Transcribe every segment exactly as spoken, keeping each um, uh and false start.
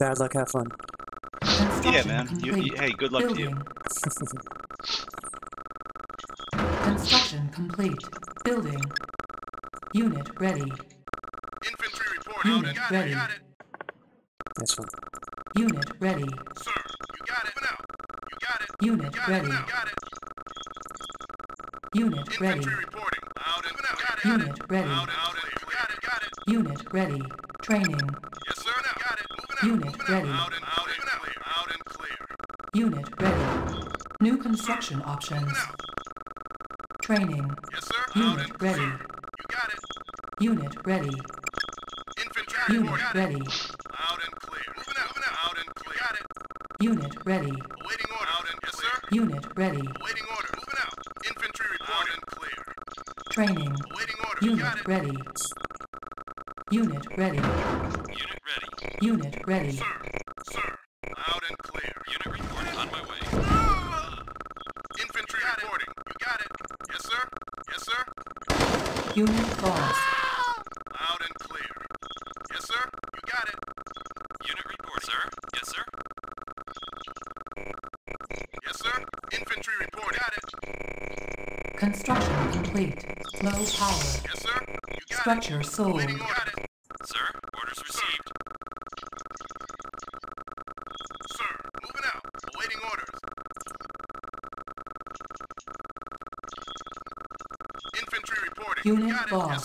Bad luck, have fun. Yeah, man. You, you, hey, good luck Building. to you. Construction complete. Building. Unit ready. Infantry report. Unit got ready. It, got it. That's fine. Unit ready. Sir, you got it. You got it. Unit got ready. It. Got it. Unit Infantry ready. Reporting. Out and got it. Unit got it. ready. Out, out and got it. Got it. Unit ready. Training. Yes, sir. Now. Got it. Moving Unit out. ready. Out and out and clear. Out and clear. Unit ready. New construction sir. options. Training. Yes, sir. Unit out and ready. Sir. You got it. Unit ready. Infantry Unit got ready. It. Out and clear. Moving out. Moving out. Out and clear. Got it. Unit ready. Awaiting order. Out and yes, sir. Unit ready. Awaiting order. Moving out. Infantry report out and clear. Training. Awaiting order. Unit got it. ready. Unit ready. Unit ready. Unit ready. Sir. Sir. Loud and clear. Unit reporting on my way. Ah! Infantry got reporting. It. You got it. Yes, sir. Yes, sir. Unit lost. Ah! Loud and clear. Yes, sir. You got it. Unit report, sir. Yes, sir. Yes, sir. Infantry report. Got it. Construction complete. Low power. Yes, sir. You got Structure it. sold. Unit lost. Yes,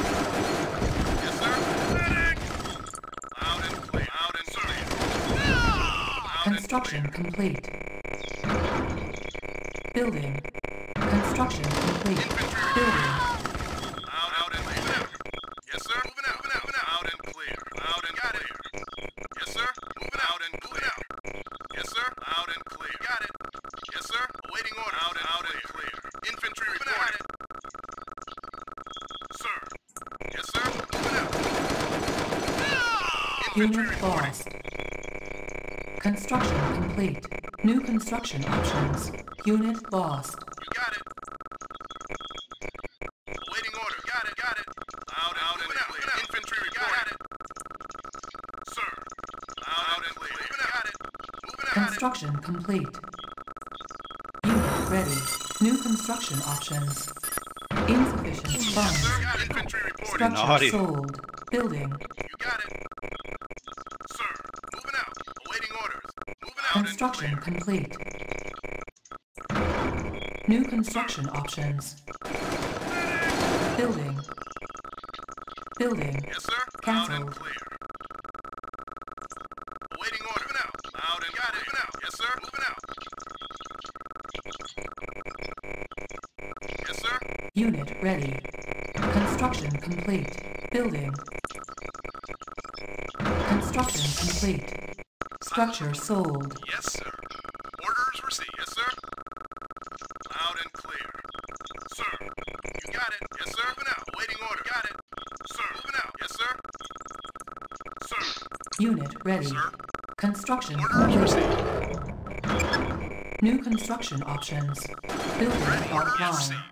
sir. Yes, sir. Medic! Loud and clear. Loud and clear. Loud Construction and clear. complete. Building. Construction complete. Infantry. Building. Loud, loud and clear. Yes, sir. Moving out. Moving out. Moving out. Loud and clear. Loud and got clear. It. Yes, sir. Moving out and clear. Yes, sir. Loud and clear. Got it. Yes, sir. Awaiting order. Loud and, loud and clear. Infantry reported. Unit lost. Construction complete. New construction options. Unit lost. You got it. Awaiting order. Got it. Got it. Loud, loud and clear. Infantry report. Got it. Sir. Loud and clear. Got it. Moving out. Construction complete. Unit ready. New construction options. Insufficient funds. Structure sold. Building. Construction complete. New construction options. Building. Building. Yes, sir. Cancelled. Loud and clear. Awaiting order. Moving out. Loud and got it. Moving out. Yes, sir. Moving out. Yes, sir. Unit ready. Construction complete. Building. Construction complete. Structure sold. Yes, sir. Orders received. Yes, sir. Loud and clear. Sir. You got it. Yes, sir. Moving out. Waiting order. Got it. Sir. Moving out. Yes, sir. Sir. Unit ready. Sir. Construction. Orders received. New construction options. Building online.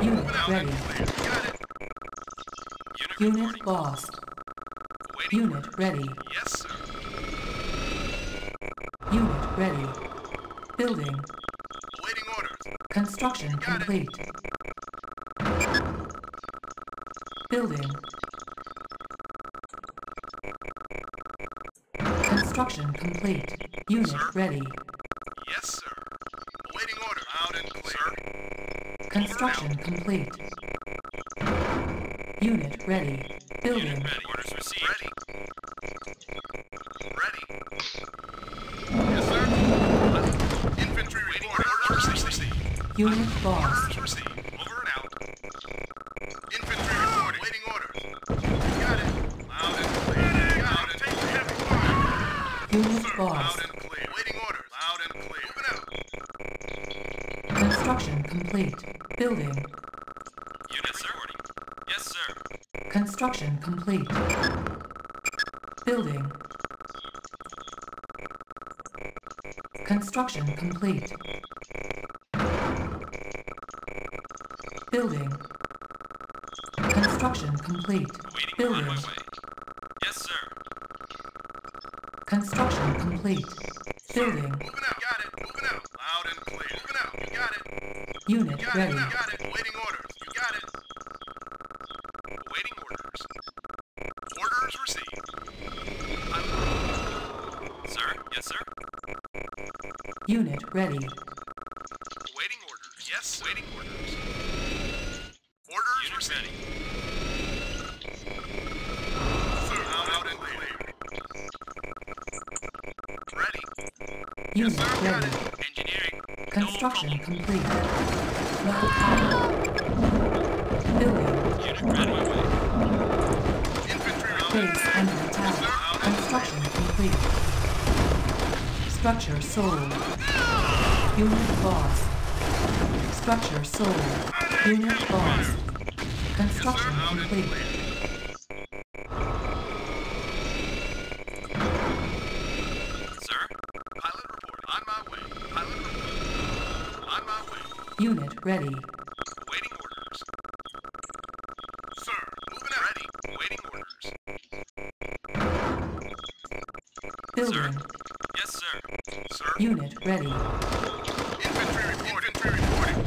Unit ready. Got it. Unit, Unit lost. Unit ready. Yes, sir. Unit ready. Building. Awaiting orders. Construction complete. It. Building. Construction complete. Unit sir? ready. Yes, sir. Awaiting order. Loud and clear. Sir. Construction Order complete. Unit ready. Building. Unit ready. Orders received. Ready. Unit lost. Orders received. Over and out. Infantry reporting. Waiting orders. You got it. Loud and clear. Loud and clear. Unit Sir, lost. Loud and clear. Waiting orders. Loud and clear. Moving out. Construction complete. Building. Unit reporting. Yes, sir. Construction complete. Building. Construction complete. Construction complete. Building. On my way. Yes, sir. Construction complete. Building. Moving out. Got it. Moving out. Loud and clear. Moving out. You got it. Unit got ready. It. Got it. Waiting orders. You got it. Waiting orders. Orders received. I'm... Sir? Yes, sir? Unit ready. Waiting orders. Yes, waiting orders. Orders Unit received. Sir, out and clear. Ready. Unit yes, sir, ready. Got it. Engineering. Construction no complete. Level five. Building. Unit ready. Base under attack. Construction complete. Structure sold. Unit lost. Structure sold. Unit lost. Construction complete. Sir, pilot report. On my way. Pilot report. On my way. Unit ready. Building. Sir. Yes, sir. Sir. Unit ready. Infantry report. Infantry reporting.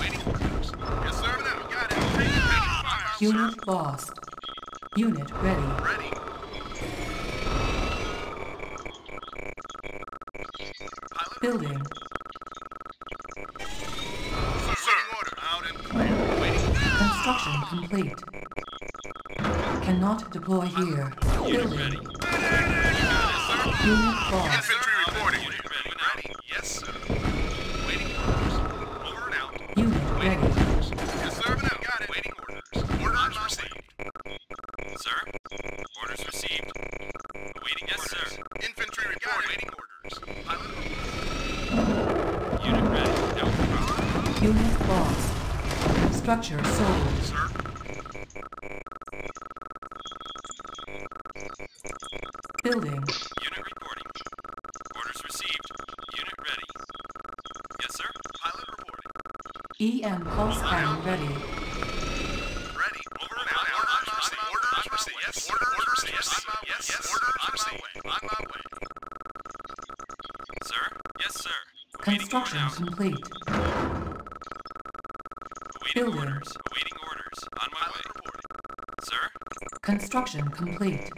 Waiting orders. Yes, sir. Now we got it. Ready, fire, Unit sir. Lost. Unit ready. Ready. Pilot building. Sir. Sir. Order. Out and clear. Waiting. Construction complete. Cannot deploy here. Unit ready. Unit lost. Infantry reporting. Unit ready. Ready. Yes, sir. Waiting orders. Over and out. Unit ready. Yes, sir. Now got it. Waiting orders. Orders received. Sir. Orders received. Waiting. Yes, sir. Infantry reporting. Waiting orders. Pilot orders. Unit ready. Down. Unit lost. Structure sold. Sir. Building. Unit reporting. Orders received. Unit ready. Yes, sir. Pilot reporting. E M pulse iron ready. Ready. Over and out. Orders received. Orders received. Yes. Orders received. Yes. Orders received. On my way. Sir. Yes, sir. Construction complete. Building. Orders. Awaiting orders. On my way. Sir. Construction complete.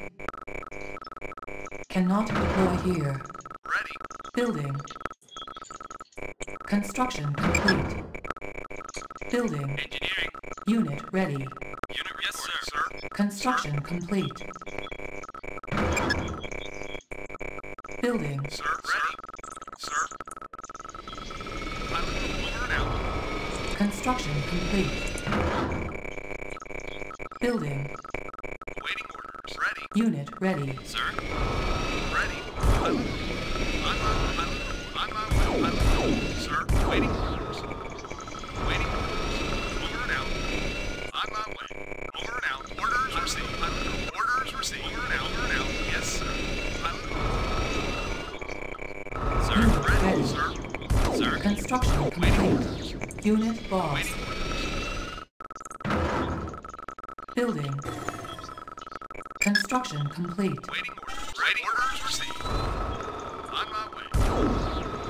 Cannot deploy here. Ready. Building. Construction complete. Building. Engineering. Unit ready. Unit yes, sir. Sir. Construction sir. Complete. Building. Sir, ready. Sir. Pilot over now. Construction complete. Building. Waiting orders. Ready. Unit ready. Sir. Construction complete. Unit lost. Building. Construction complete. Waiting orders. Ready. Orders received. On my way.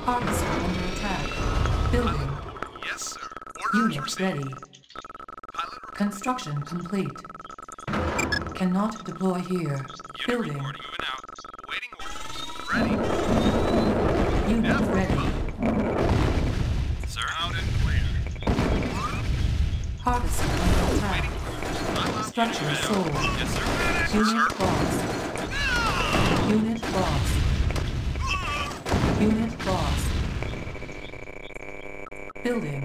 Artisan under attack. Building. Yes, sir. Orders unit received. Ready. Pilot. Construction complete. Cannot deploy here. Unit building. Reporting. Moving out. Waiting orders. Ready. Unit now. Ready. Harvest under attack. Structure sold. Yes, unit lost. Unit lost. Unit lost. Building.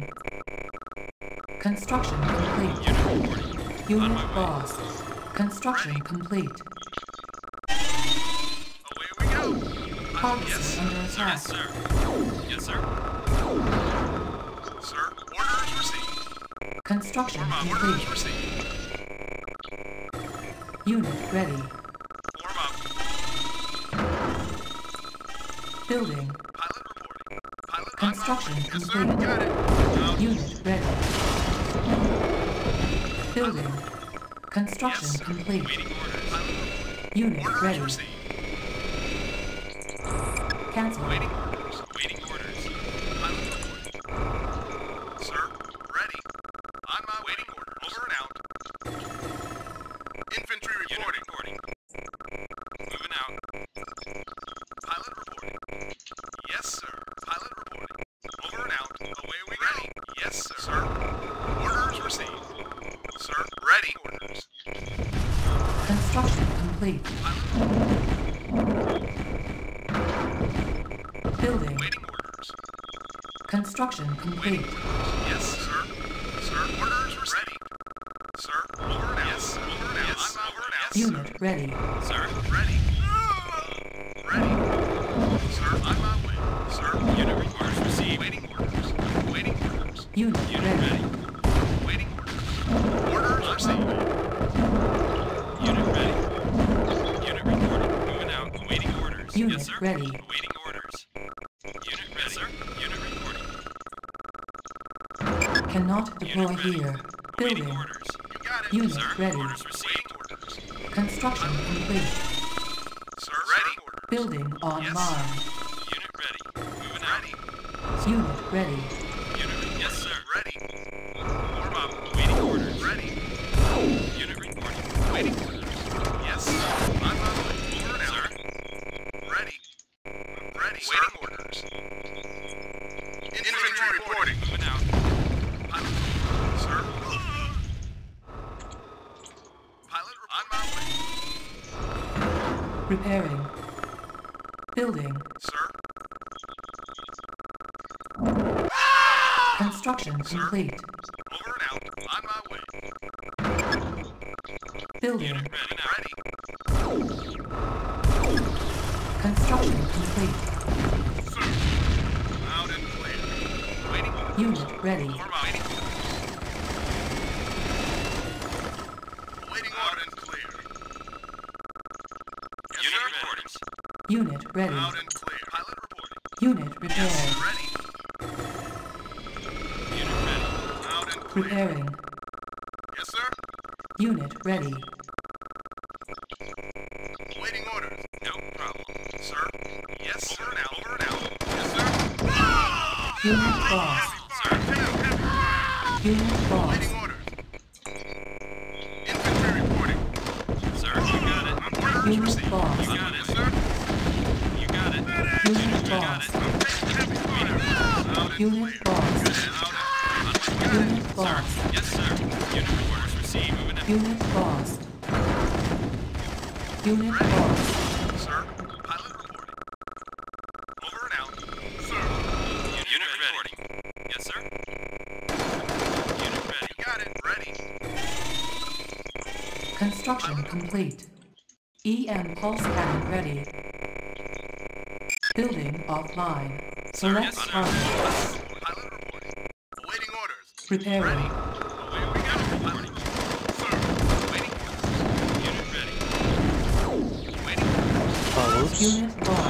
Construction complete. Unit lost. Construction complete. Away we go. Harvest under attack. Yes, sir. Yes, sir. Sir, orders received. Construction complete. Unit ready. Form up. Building. Pilot reporting. Pilot construction complete. Yes, unit ready. Building. Construction yes, complete. Unit orders ready. Received. Cancel. Waiting orders. Waiting orders. Pilot report. Sir, ready. On my waiting order. Over and out. Infantry reporting. Reporting. Moving out. Pilot reporting. Yes, sir. Pilot reporting. Over and out. Away we go. Ready. Yes, sir. Sir. Orders received. Sir, ready. Orders. Construction complete. Pilot. Building. Waiting orders. Construction complete. Waiting. Yes, sir. Sir, orders received. Ready. Sir, over and out. Yes, sir. Over and out. Yes, over and out. Unit ready. Sir, ready. Ready. Sir, on my way. Sir, unit requires received. Waiting orders. Waiting orders. Unit, unit ready. ready. Unit ready. Unit reporting. Moving out. Awaiting orders. Unit yes, sir. Ready. Awaiting orders. Unit ready, sir. Unit reporting. Cannot deploy here. Building. Awaiting orders. You got it. Unit sir. Ready. Orders received. Orders. Construction complete. Sir, ready. Orders. Building online. Yes. Unit ready. Moving out. Unit ready. Unit yes, sir. Ready. Warm up. Awaiting orders. Ready. Unit reporting. Waiting for orders. Yes. On my way. Over and out. Sir. Ready. Ready. Sir. Waiting orders. Infantry, Infantry reporting. Moving out. Pilot. Sir. Pilot on my way. Repairing. Building. Sir. Construction sir. Complete. Over and out. On my way. Building. Unit ready. Ready. Construction complete. Sir. Loud and clear. Waiting. Unit ready. Waiting. Waiting. Loud and clear. Yes, unit reporting. Unit ready. Loud and clear. Pilot reporting. Unit repaired. Yes, ready. Unit ready. Loud and clear. Repairing. Yes, sir. Unit ready. Waiting orders. No problem, sir. Yes, sir. Now, over now. Yes, sir. Ah! Unit ah! lost. Sir. Ah! Unit ah! lost. Waiting orders. Infantry reporting. Sir, you got it. Orders Unit received. Lost. You got it, sir. You got it. Unit, Unit lost. You got it. Ah! Unit lost. Unit lost. Sir. Yes, sir. Unit reporting. Unit lost. Unit ready. Lost. Sir, pilot reporting. Over and out. Sir. Unit, Unit ready. Reporting. Yes, sir. Unit ready. Got it. Ready. Construction pilot. Complete. E M pulse cannon ready. Building offline. Select sir, yes, sir. Pilot reporting. Awaiting orders. Preparing. Ready. Unit lost. Unit lost.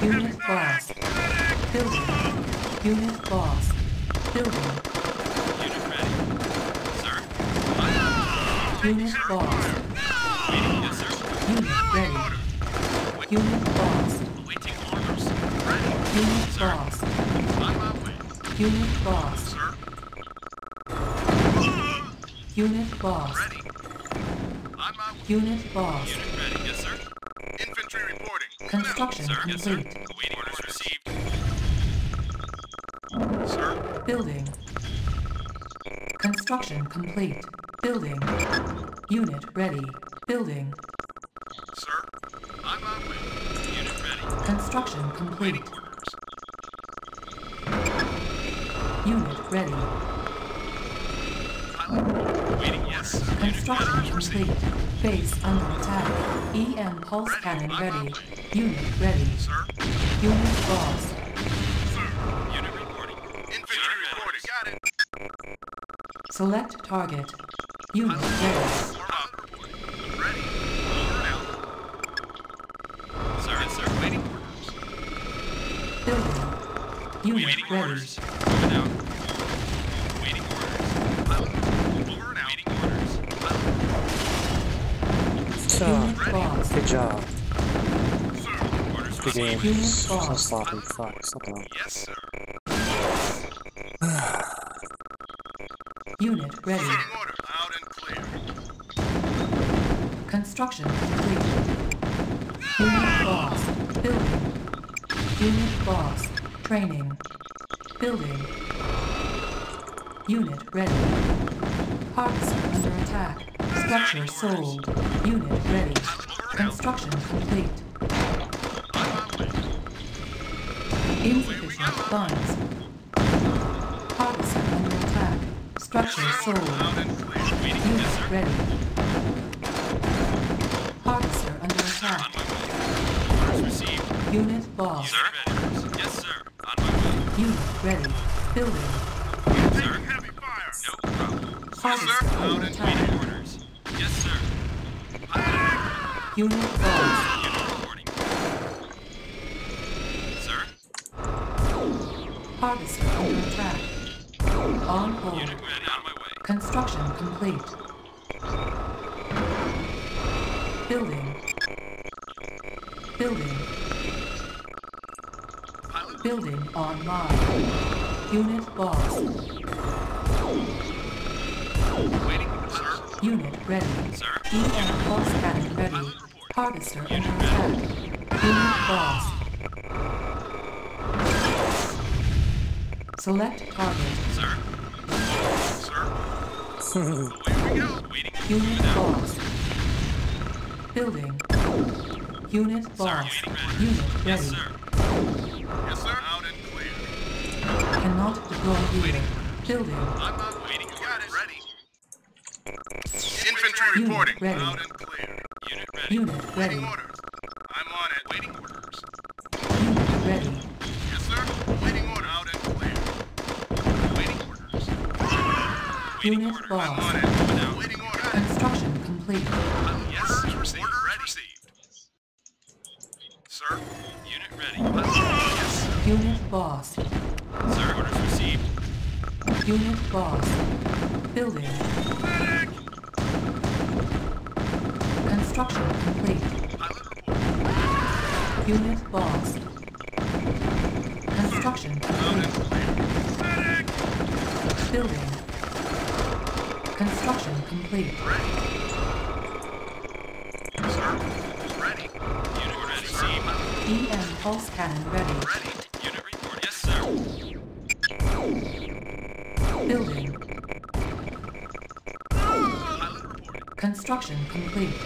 Building. Unit lost. Building. Unit ready. Sir. Unit lost. Waiting, yes, sir. Unit ready. Unit lost. Waiting orders. Ready. Unit lost. On my way. Unit lost. Sir. Unit lost. Ready. On my way. Unit lost. Unit ready, yes, sir. Infantry reporting. Construction sir, complete. Yes, sir. Awaiting orders received. Sir. Building. Construction complete. Building. Unit ready. Building. Sir. On my way. Unit ready. Construction complete. Waiting orders. Unit ready. Pilot. Waiting yes. Construction unit complete. Received. Base under attack. E M pulse ready. Cannon ready. Unit ready. Sir. Unit lost. Sir. Unit reporting. Infantry reporting. Got it. Select target. Unit ready. Ready. Over now. Sir, yes, sir. Waiting orders. Building. Unit waiting ready. Orders. Over now. Waiting orders. Over now. Waiting orders. job. Good job. Good game. So sloppy. Fuck. Something. Yes, sir. Unit ready. Order. Loud and clear. Construction complete. Unit lost. Building. Unit lost. Training. Building. Unit ready. Parts are under attack. Structure sold. Unit ready. Construction complete. Insufficient funds. Parts are under attack. Structure sold. Unit ready. Parts are under attack. Unit lost. Yes, sir. On my way. Unit ready. Building. Taking heavy fire. No problem. Parts are under attack. Unit lost. Sir? Harvester under attack. On hold. Unit ready, on my way. Construction complete. Building. Building. Pilot. Building online. Unit lost. Waiting, sir. Unit ready. Sir. E M pulse cannon ready. Pilot. Harvester under attack. Unit lost. Select target. Sir. Sir. Away we go. Waiting. Unit lost. Building. Unit lost. Unit ready. Yes, sir. Yes, sir. Out and clear. Cannot deploy unit. Building. I'm not waiting. Got it. Ready. Infantry unit reporting. Ready. Out and clear. Unit ready. Unit ready. Waiting orders. I'm on it. Waiting orders. Unit ready. Yes, sir. Waiting order. Out and clear. Waiting orders. Waiting unit orders. I'm on it. Waiting order. Construction complete. Uh, yes, orders received. Order received. Sir. Unit ready. Let's yes. Unit lost. Sir. Orders received. Unit lost. Building. Medic. Construction complete. Unit lost. Construction complete. Building. Construction complete. Sir, ready. Unit ready. E M pulse cannon ready. Ready. Unit report. Yes, sir. Building. Construction complete.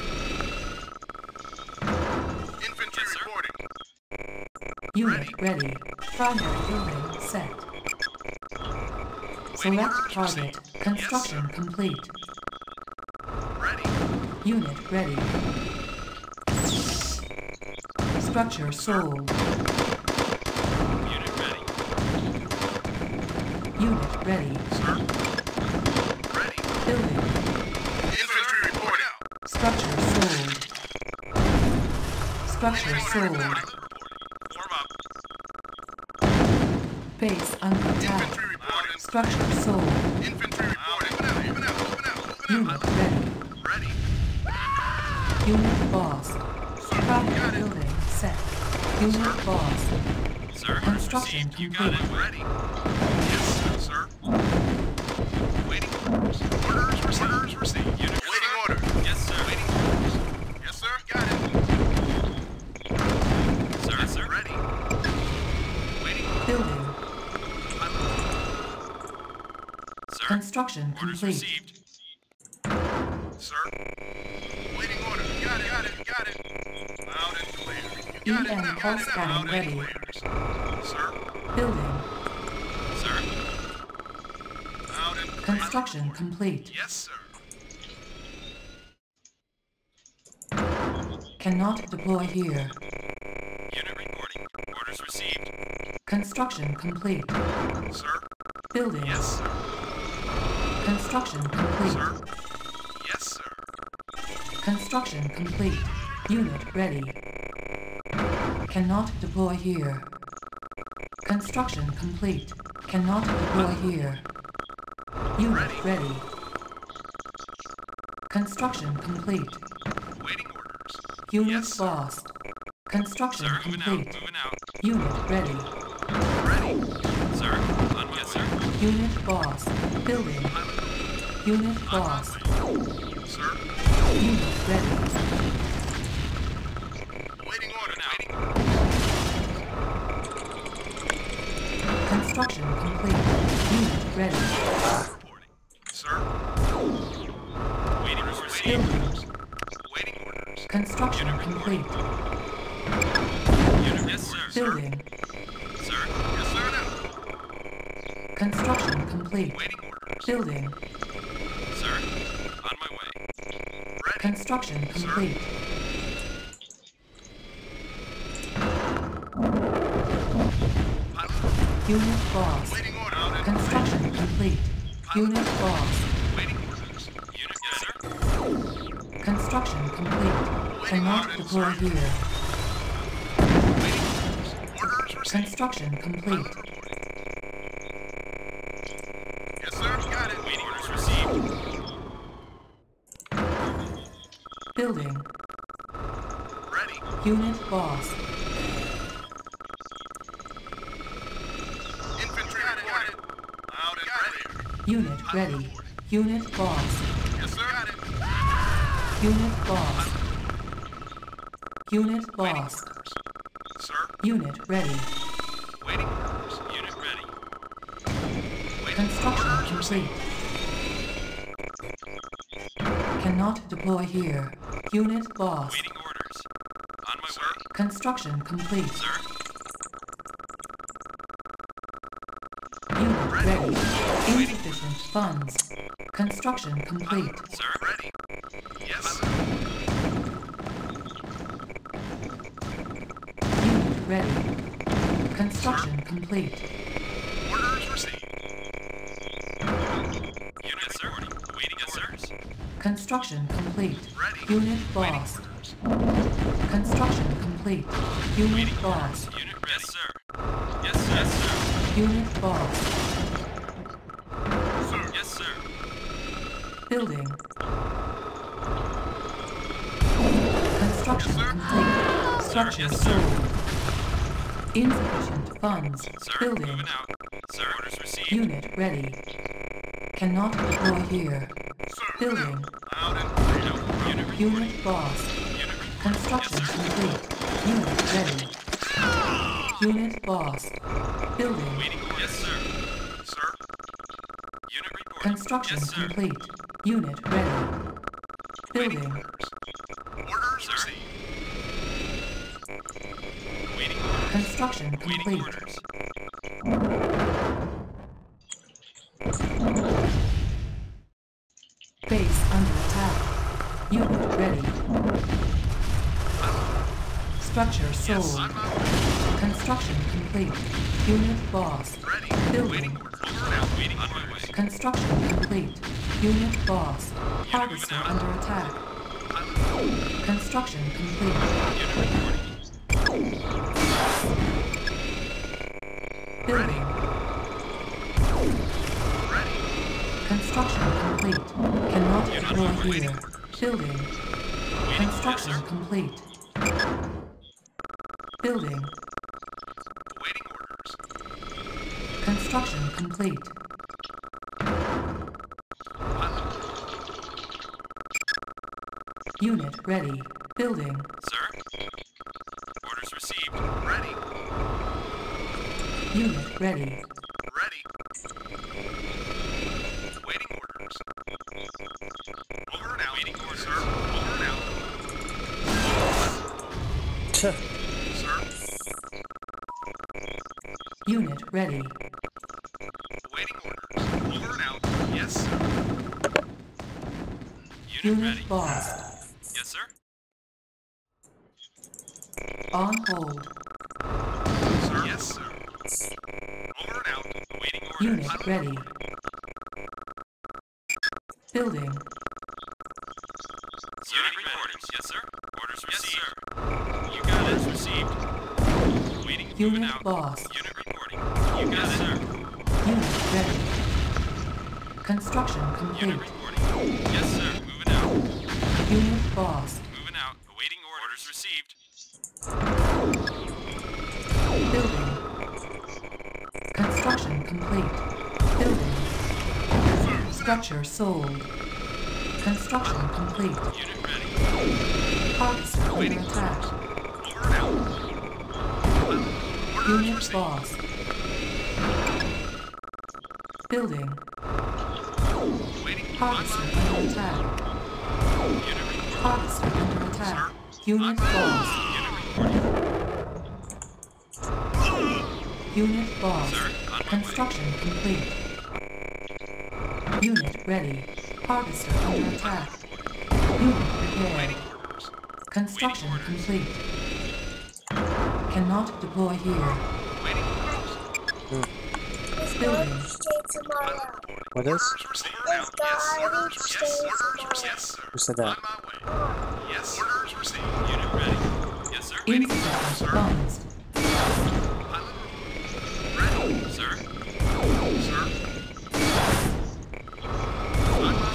Unit ready. ready. Primary building set. Select target. Construction yes, complete. Ready. Unit ready. Structure sold. Unit ready. Unit ready. Sir. Ready. Building. Infantry reporting. Structure sold. Structure sold. Base under attack. Structure sold. Infantry reporting. Even out, even out, even out. Unit ready. Ready. Unit lost. Primary building set. Unit lost. Sir, construction complete. You got it. Ready. Yes, sir. Waiting orders. Orders received. Orders received. Unit waiting order. Yes, sir. Waiting orders. Yes, sir. Got it. Sir, yes, sir. Ready. Waiting. Building. Construction orders complete. Received. Sir. Waiting order. Got it, got it, got it. Loud and clear. Got E M it, pulse cannon ready. Clear. Sir. Building. Sir. Loud and clear. Construction complete. Yes, sir. Cannot deploy here. Unit reporting. Orders received. Construction complete. Sir. Building. Yes, sir. Construction complete. Sir. Yes, sir. Construction complete. Unit ready. Cannot deploy here. Construction complete. Cannot deploy here. Unit ready. ready. Construction complete. Waiting order. Unit yes. lost. Construction sir, complete. Moving out, moving out. Unit ready. Ready. Sir, on my yes, sir. Unit lost. Building. Unit on lost. Sir. Unit ready. Waiting order now. Construction complete. Unit ready. Reporting. Sir. Waiting orders. Waiting orders. Waiting orders. Construction Unit complete. Unit yes, sir. Building. Sir. Yes, sir. Now. Construction complete. Waiting orders. Building. Sir. On my way. Ready. Construction complete. Sir. Unit lost. Waiting order. Construction Waiting. complete. Pilot. Unit lost. Waiting orders. Unit yes, sir. Construction complete. Waiting Cannot order, deploy sir. here. Construction complete. Yes, sir. Got it. Waiting orders received. Building. Ready. Unit lost. Infantry got it. Out and ready. Unit ready. Unit lost. Yes, sir. Got it. Unit lost. Unit lost. Unit ready. Waiting orders. Unit ready. Waiting Construction orders complete. Received. Cannot deploy here. Unit lost. Waiting orders. On my way. Construction complete. Sir. Unit ready. ready. Insufficient funds. Construction complete. Uh, sir, ready. Yes. Ready. Construction sir. complete. Orders received. Unit sir. Waiting yes, orders. Construction complete. Ready. Unit lost. Construction complete. Unit Waiting lost. Orders. Unit yes, sir. Yes, sir. Yes, sir. Unit lost. Sir. Yes, sir. Building. Construction yes, sir. complete. Construction yes, sir. Yes, sir. Insufficient funds. Sir, Building. Moving out. Sir, orders received. Unit ready. Cannot deploy here. Sir, Building. Out and out. Unit, Unit lost. Unit Construction yes, complete. Unit ready. Unit lost. Building. Waiting. Yes, sir. Sir. Unit report. Construction yes, sir. complete. Unit ready. Building. Waiting. Orders received. Waiting. Construction complete. Waiting orders. Base under attack. Unit ready. Structure sold. Yes, Construction complete. Unit lost. Ready. Building. Waiting orders. Waiting on my way. Construction complete. Unit lost. Harvester under attack. I'm... Construction complete. Unit Building. Ready. Ready. Construction complete. Cannot deploy here. Building. Construction yes, complete. Building. Waiting orders. Construction complete. Unit ready. Building. Sir. Received. Ready. Unit ready. Ready. Waiting orders. Over and out. Waiting orders, sir. Over and out. Sir. Unit ready. Waiting orders. Over and out. Yes, sir. Unit, Unit ready. Lost. Yes, sir. On hold. Sir, yes, sir. Over and out. Waiting orders. Unit ready. Building. Sir, Unit reporting. Yes, sir. Orders received. Yes, sir. You got it. Received. Waiting. Unit moving out. Lost. Unit reporting. You got yes, it, sir. Unit ready. Construction complete. Unit reporting. Yes, sir. Moving out. Unit lost. Moving out. Awaiting orders received. received. Building. Construction complete. Building. Structure sold. Construction complete. Unit ready. Parts waiting attached. Over and out. Unit lost. Building. Parts under attack. Parts under attack. Unit lost. Unit lost. Construction complete. Unit ready. Harvester under attack. Unit prepared. Construction complete. Cannot deploy here. Building. What is? Yes, orders received. Yes, sir. Who said that? Yes, orders received. Unit ready. Yes, sir. Waiting for orders, sir. Ready, sir. Sir.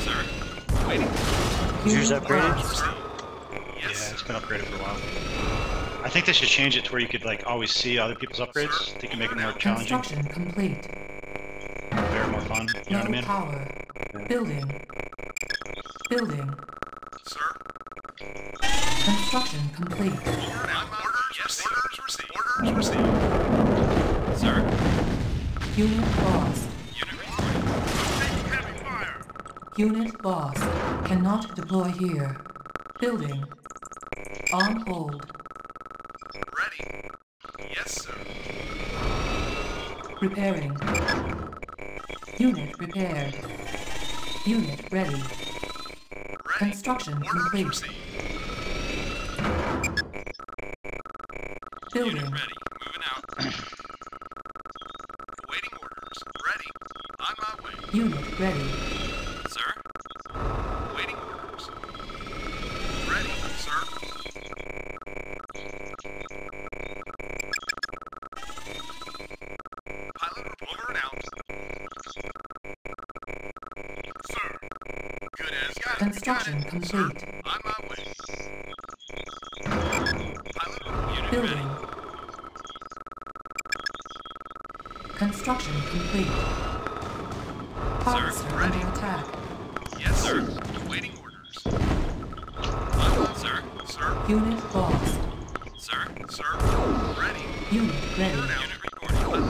Sir. Waiting. Is yours upgraded? Yes. Yeah, it's been upgraded for a while. I think they should change it to where you could like always see other people's upgrades. They can make it more challenging. Construction complete. They're more fun. You know what I mean? Power. Building. Building. Sir. Construction complete. Orders, yes, orders received. Orders received. Sir. Unit lost. Unit reporting. Taking heavy fire. Unit lost. Cannot deploy here. Building. On hold. Ready. Yes, sir. Repairing. Unit repaired. Unit ready. ready. Construction complete. Building. Unit ready. Moving out. Awaiting orders. Ready. On my way. Unit ready. Sir. Awaiting orders. Ready, sir. Pilot over and out. Construction complete. On my way. Pilot, building. Ready. Construction complete. Parts are under attack. Yes, sir. Awaiting orders. On, sir. Sir. Unit lost. Sir. Sir. Ready. Unit ready. Order now. Unit reporting. On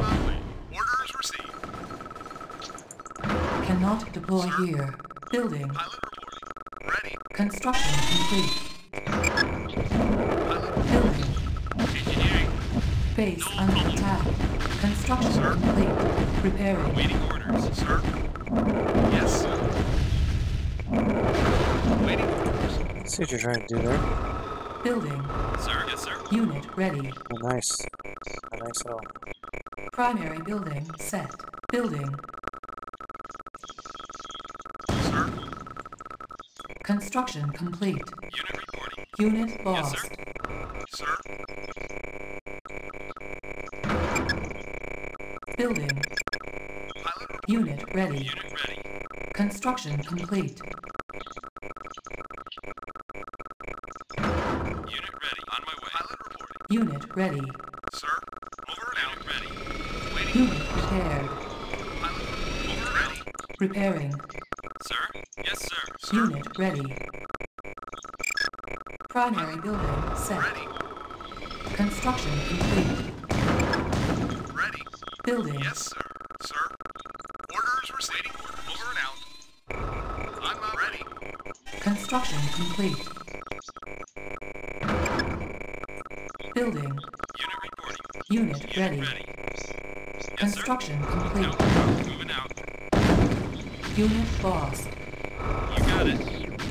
my way. Orders received. Cannot deploy sir. Here. Building. Pilot reporting. Ready. Construction complete. Pilot. Building. Engineering. Base no under problem. Attack. Construction sir. Complete. Repairing. Waiting orders, sir. Yes, sir. Waiting orders. Let's see what you're trying to do there. Building. Sir, yes, sir. Unit ready. Oh, nice. Not nice at all. Primary building set. Building. Construction complete. Unit reporting. Unit lost. Yes, sir. Sir. Building. Pilot. Unit ready. Unit ready. Construction complete. Unit ready. On my way. Pilot reporting. Unit ready. Sir. Over and out. Ready. Waiting. Unit prepared. Pilot. Over and out. Repairing. Yes, sir. Sir. Unit ready. Primary building set. Ready. Construction complete. Ready. Building. Yes, sir. Sir. Orders received. Over and out. I'm not ready. Construction complete. Building. Unit reporting. Unit, Unit ready. ready. Yes, construction sir. Complete. Out. Moving out. Unit lost. You got it.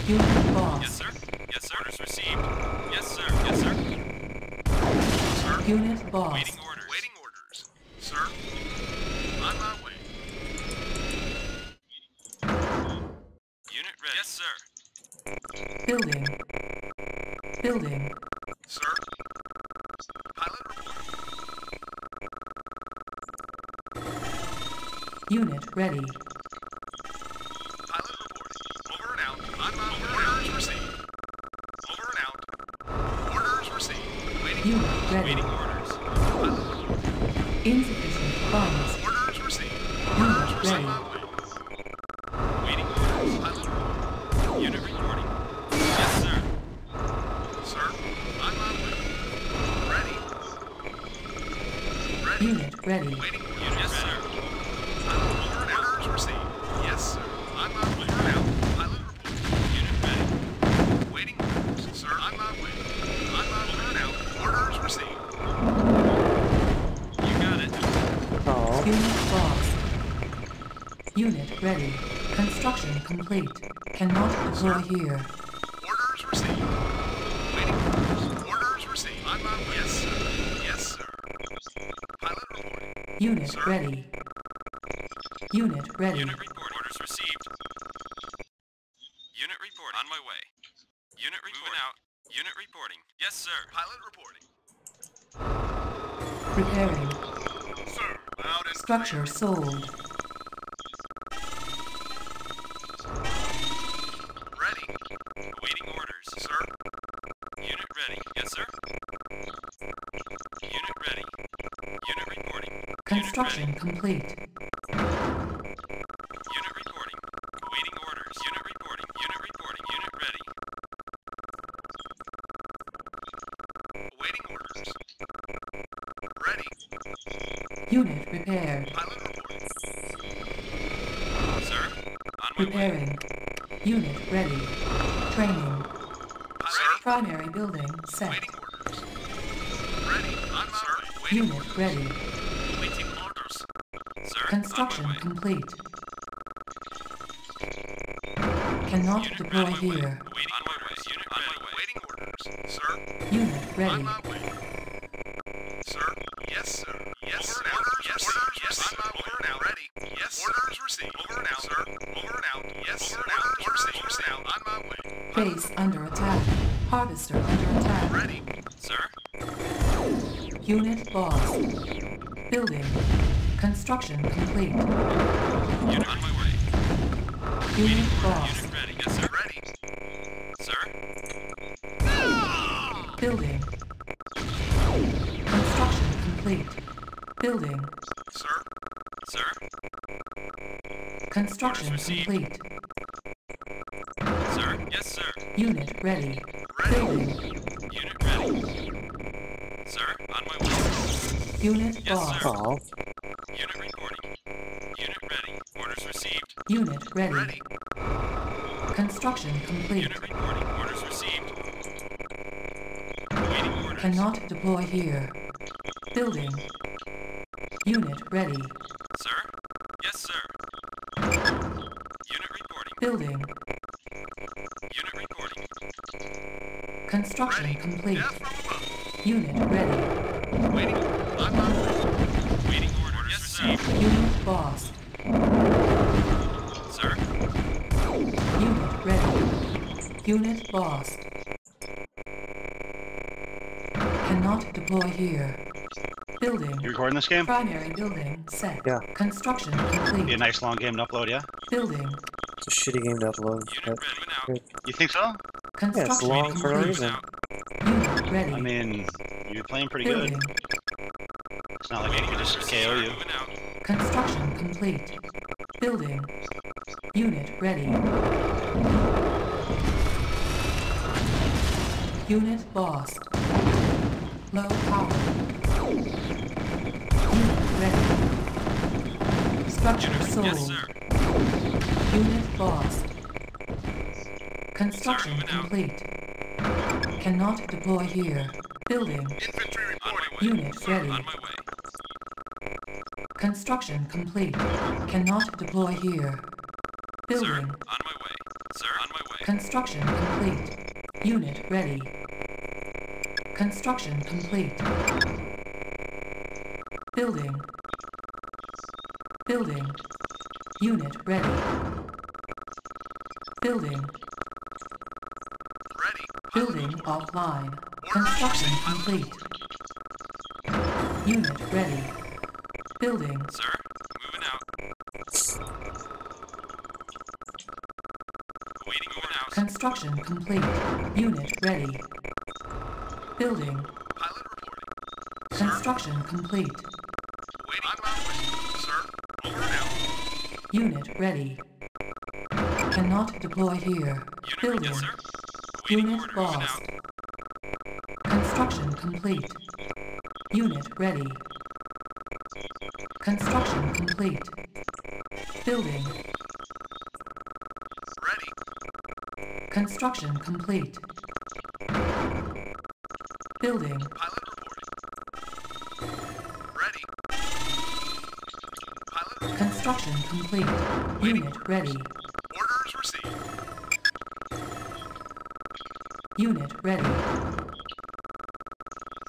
Unit lost. Yes, sir. Yes, sir. Orders received. Yes, sir. Yes, sir. Sir. Unit lost. Waiting orders. Waiting orders. Sir. On my way. Unit ready. Yes, sir. Building. Building. Sir. Pilot report. Unit ready. Over and out. Unit ready. Waiting orders. Insufficient funds. Orders received. Orders received. Waiting orders. Unit reporting. Yes, sir. Sir, I'm on way. Ready. Ready. Unit ready. Waiting orders. Yes, sir. Orders received. Yes, sir. I'm on way. Pilot report. Unit ready. Waiting orders. Sir, I'm on way. I'm on way now. Orders received. You got it. Oh. Unit lost. Unit ready. Construction complete. Cannot go here. Orders received. Waiting orders. Orders received. On my way. Yes, sir. Yes, sir. Pilot reporting. Unit sir. Ready. Unit ready. Unit report. Orders received. Unit report. On my way. Unit reporting out. Unit reporting. Yes, sir. Pilot reporting. Preparing. Sir. Loud and structure sold. Awaiting orders, sir. Unit ready. Yes, sir. Unit ready. Unit reporting. Construction Unit complete. Unit reporting. Awaiting orders. Unit reporting. Unit reporting. Unit ready. Awaiting orders. Ready. Unit repaired. Pilot reporting. Sir, on my Preparing. Way. Unit ready. Training. Sir? Primary building set. Waiting orders. Ready. On my way. Waiting Unit orders. Ready. Waiting orders. Sir, Construction complete. Cannot Unit deploy here. Way. Waiting on orders. Unit on ready. Waiting orders. Sir. Unit ready. On my way. Sir. Yes, sir. Yes, sir. Orders. Yes, sir. Orders. Yes, sir. Yes, over and out. Ready. Yes. Orders received. Over and out, sir. Over and out. Yes. Over and out. Base under attack. Harvester under attack. Ready, sir. Unit lost. Building. Construction complete. Unit on my way. Unit lost. Unit ready. Yes, sir. Ready. Sir. No! Building. Construction complete. Building. Sir. Sir. Construction complete. Yes, sir. Unit ready. Ready. Building. Unit ready. Sir, on my way. Unit yes, off. Sir. Off. Unit recording. Unit ready. Orders received. Unit ready. Ready. Construction complete. Unit recording. Orders received. Waiting orders. Cannot deploy here. Building. Unit ready. Sir? Yes, sir. Unit recording. Building. Unit recording. Construction ready. Complete. Unit ready. Waiting. On my way. Waiting orders yes, received. Sir. Unit lost. Sir. Unit ready. Unit lost. Cannot deploy here. Building. You recording this game? Primary building set. Yeah. Construction complete. Be a nice long game to upload, yeah? Building. It's a shitty game to upload. Unit ready. You think so? Yeah, it's long for a reason. Unit ready. I mean, you're playing pretty Building. Good. It's not like I can just K O you. Construction complete. Building. Unit ready. Unit lost. Low power. Unit ready. Structure sold. Yes, sir. Unit lost. Construction Sir, complete. Out. Cannot deploy here. Building. Infantry reporting. Unit Sir, ready. On my way. Construction complete. Cannot deploy here. Building. Sir, on my way. Sir, on my way. Construction complete. Unit ready. Construction complete. Building. Building. Unit ready. Building. Ready. Building offline. Construction complete. Unit ready. Building. Sir, moving out. Waiting over now. Construction complete. Unit ready. Building. Pilot Construction complete. Waiting on my sir. Over and out. Unit ready. Cannot deploy here. Unit building. Yes, sir. Unit lost. Construction complete. Unit ready. Construction complete. Building. Ready. Construction complete. Building. Pilot reporting. Ready. Pilot. Construction complete. Waiting. Unit ready. Orders received. Unit ready.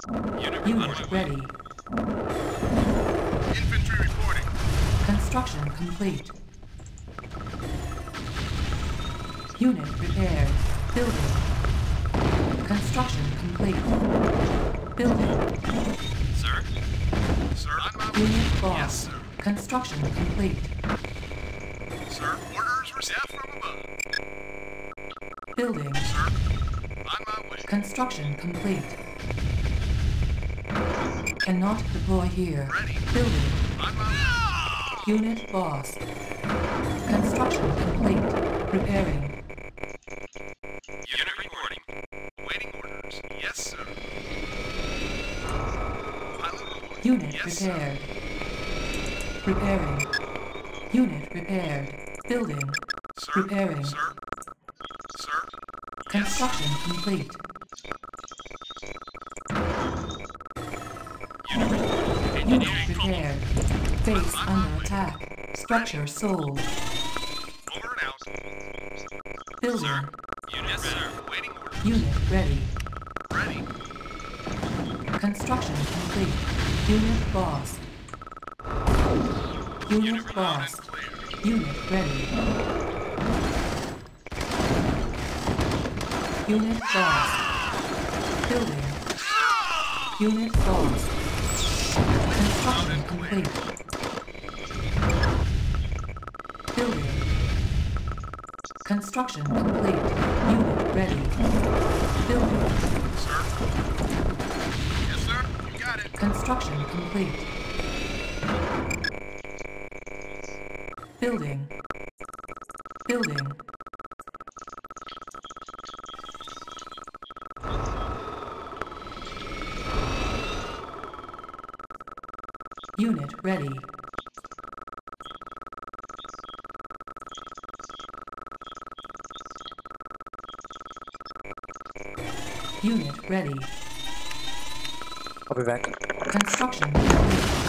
Unit, Unit ready. Infantry reporting. Construction complete. Unit prepared. Building. Construction complete. Building. Sir? Sir, I'm out. Unit lost. Yes, sir. Construction complete. Sir, orders received from above. Building. Sir, on my way. Construction complete. Cannot deploy here. Ready. Building. On my way. Unit lost. Construction complete. Repairing. Unit reporting. Waiting orders. Yes, sir. Unit yes, repaired. Sir. Repairing. Unit repaired. Building. Sir, repairing. Sir. Sir. Construction yes. complete. Unit, Unit repaired. Base I'm under attack. Structure ready. Sold. Over and out. Building. Sir. Unit yes, sir. Waiting orders. Unit ready. Ready. Construction complete. Unit lost. Unit lost. Unit ready. Unit lost. Building. Unit lost. Construction complete. Building. Construction complete. Unit ready. Building. Construction complete. Building. Building. Unit ready. Unit ready. I'll be back. Construction.